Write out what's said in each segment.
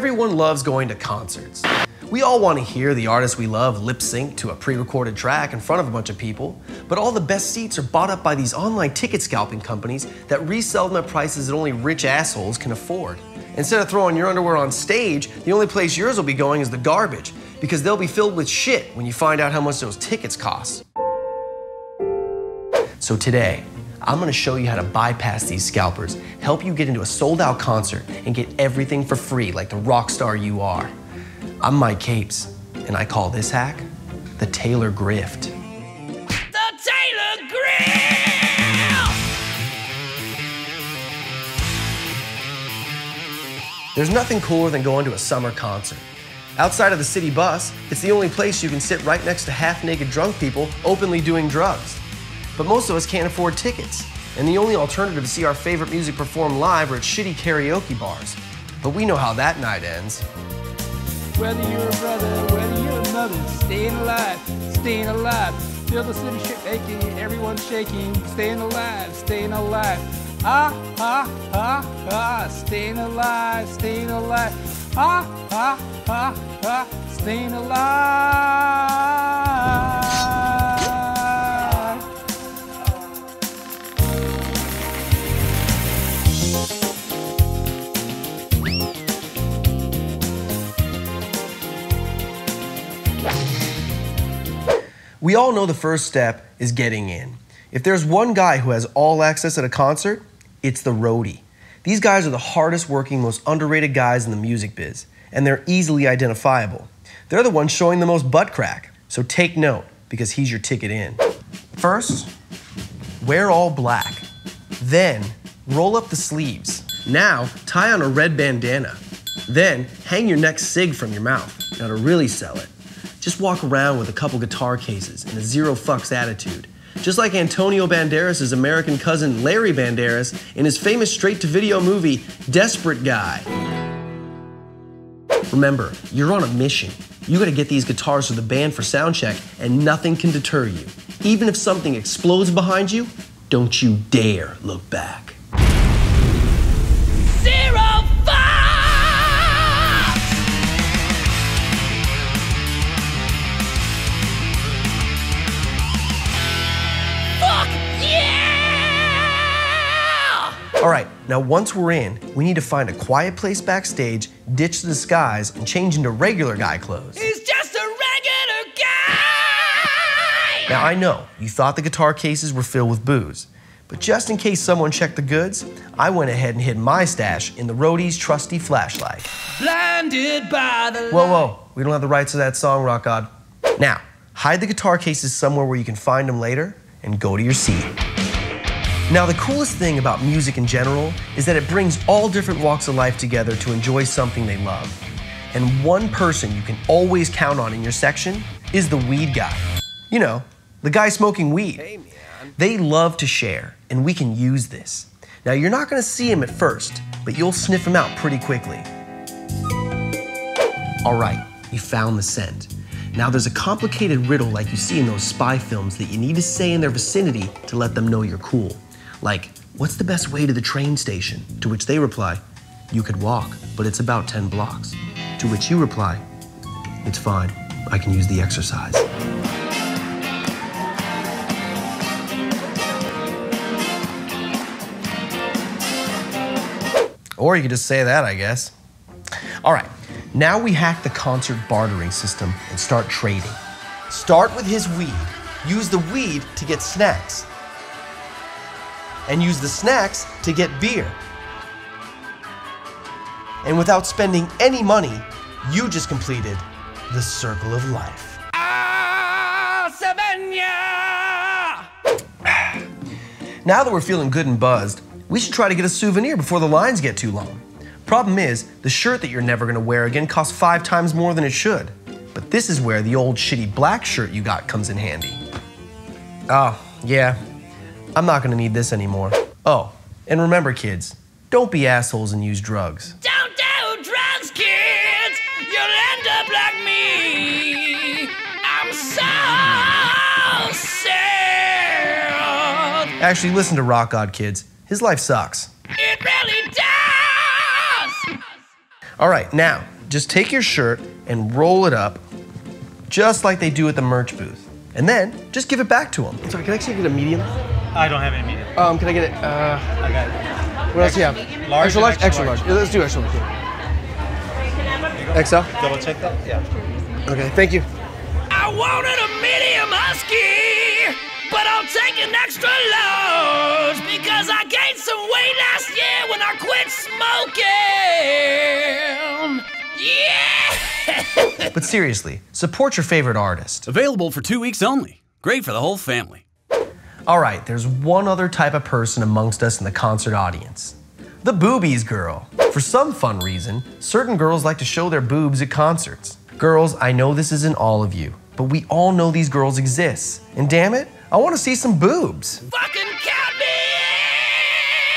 Everyone loves going to concerts. We all want to hear the artist we love lip sync to a pre-recorded track in front of a bunch of people, but all the best seats are bought up by these online ticket scalping companies that resell them at prices that only rich assholes can afford. Instead of throwing your underwear on stage, the only place yours will be going is the garbage, because they'll be filled with shit when you find out how much those tickets cost. So today, I'm gonna show you how to bypass these scalpers, help you get into a sold-out concert, and get everything for free like the rock star you are. I'm Mike Capes, and I call this hack the Taylor Grift. There's nothing cooler than going to a summer concert. Outside of the city bus, it's the only place you can sit right next to half-naked drunk people openly doing drugs. But most of us can't afford tickets, and the only alternative is to see our favorite music performed live or at shitty karaoke bars. But we know how that night ends. Whether you're a brother, whether you're another, staying alive, feel the city shit aching, everyone shaking, staying alive, ah, ah, ah, ah, staying alive, ah, ah, ah, ah, staying alive. We all know the first step is getting in. If there's one guy who has all access at a concert, it's the roadie. These guys are the hardest working, most underrated guys in the music biz, and they're easily identifiable. They're the ones showing the most butt crack, so take note, because he's your ticket in. First, wear all black. Then, roll up the sleeves. Now, tie on a red bandana. Then, hang your next cig from your mouth. Now to really sell it, just walk around with a couple guitar cases and a zero fucks attitude. Just like Antonio Banderas' American cousin Larry Banderas in his famous straight-to-video movie, Desperate Guy. Remember, you're on a mission. You gotta get these guitars to the band for sound check, and nothing can deter you. Even if something explodes behind you, don't you dare look back. Zero All right, now once we're in, we need to find a quiet place backstage, ditch the disguise, and change into regular guy clothes. He's just a regular guy! Now I know, you thought the guitar cases were filled with booze, but just in case someone checked the goods, I went ahead and hid my stash in the roadie's trusty flashlight. Blinded by the light. Whoa, whoa, we don't have the rights to that song, Rock God. Now, hide the guitar cases somewhere where you can find them later, and go to your seat. Now, the coolest thing about music in general is that it brings all different walks of life together to enjoy something they love. And one person you can always count on in your section is the weed guy. You know, the guy smoking weed. Hey, man. They love to share, and we can use this. Now, you're not gonna see him at first, but you'll sniff him out pretty quickly. All right, you found the scent. Now, there's a complicated riddle like you see in those spy films that you need to say in their vicinity to let them know you're cool. Like, what's the best way to the train station? To which they reply, you could walk, but it's about 10 blocks. To which you reply, it's fine, I can use the exercise. Or you could just say that, I guess. All right, now we hack the concert bartering system and start trading. Start with his weed. Use the weed to get snacks. And use the snacks to get beer. And without spending any money, you just completed the circle of life. Ah, Savannah! Now that we're feeling good and buzzed, we should try to get a souvenir before the lines get too long. Problem is, the shirt that you're never gonna wear again costs 5 times more than it should. But this is where the old shitty black shirt you got comes in handy. Oh, yeah. I'm not gonna need this anymore. Oh, and remember kids, don't be assholes and use drugs. Don't do drugs, kids! You'll end up like me. I'm so sad. Actually, listen to Rock God, kids. His life sucks. It really does! All right, now, just take your shirt and roll it up just like they do at the merch booth. And then, just give it back to them. I'm sorry, can I actually get a medium? I don't have any medium. Can I get it? I got it. What else do you have? Large, extra large? Extra large. Yeah, let's do extra large. XL? Double check that? Yeah. Okay, thank you. I wanted a medium husky, but I'll take an extra large because I gained some weight last year when I quit smoking. Yeah! But seriously, support your favorite artist. Available for 2 weeks only. Great for the whole family. All right, there's one other type of person amongst us in the concert audience. The boobies girl. For some fun reason, certain girls like to show their boobs at concerts. Girls, I know this isn't all of you, but we all know these girls exist. And damn it, I want to see some boobs. Fucking count me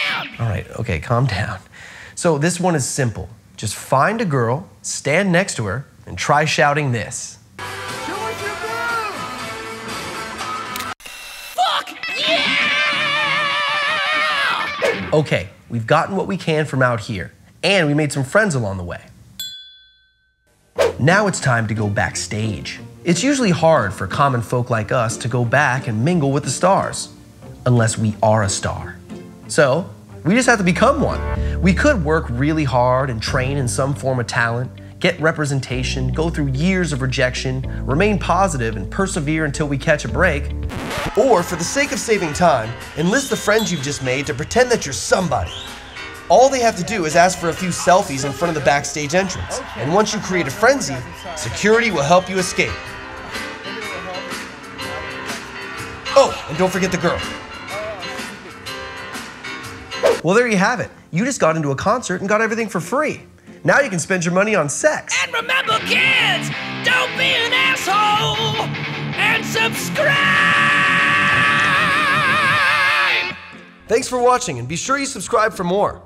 out! All right, okay, calm down. So this one is simple. Just find a girl, stand next to her, and try shouting this. Show us your boobs! Fuck yeah! Okay, we've gotten what we can from out here, and we made some friends along the way. Now it's time to go backstage. It's usually hard for common folk like us to go back and mingle with the stars, unless we are a star. So we just have to become one. We could work really hard and train in some form of talent, get representation, go through years of rejection, remain positive and persevere until we catch a break. Or for the sake of saving time, enlist the friends you've just made to pretend that you're somebody. All they have to do is ask for a few selfies in front of the backstage entrance. And once you create a frenzy, security will help you escape. Oh, and don't forget the girl. Well, there you have it. You just got into a concert and got everything for free. Now you can spend your money on sex. And remember, kids, don't be an asshole and subscribe! Thanks for watching, and be sure you subscribe for more.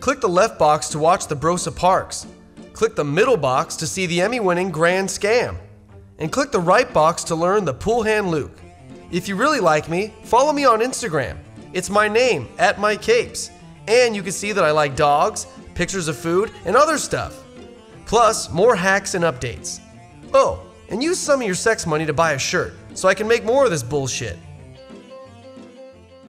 Click the left box to watch the Brosa Parks. Click the middle box to see the Emmy-winning Grand Scam. And click the right box to learn the Pool Hand Luke. If you really like me, follow me on Instagram. It's my name, @MikeCapes. And you can see that I like dogs, pictures of food, and other stuff. Plus, more hacks and updates. Oh, and use some of your sex money to buy a shirt, so I can make more of this bullshit.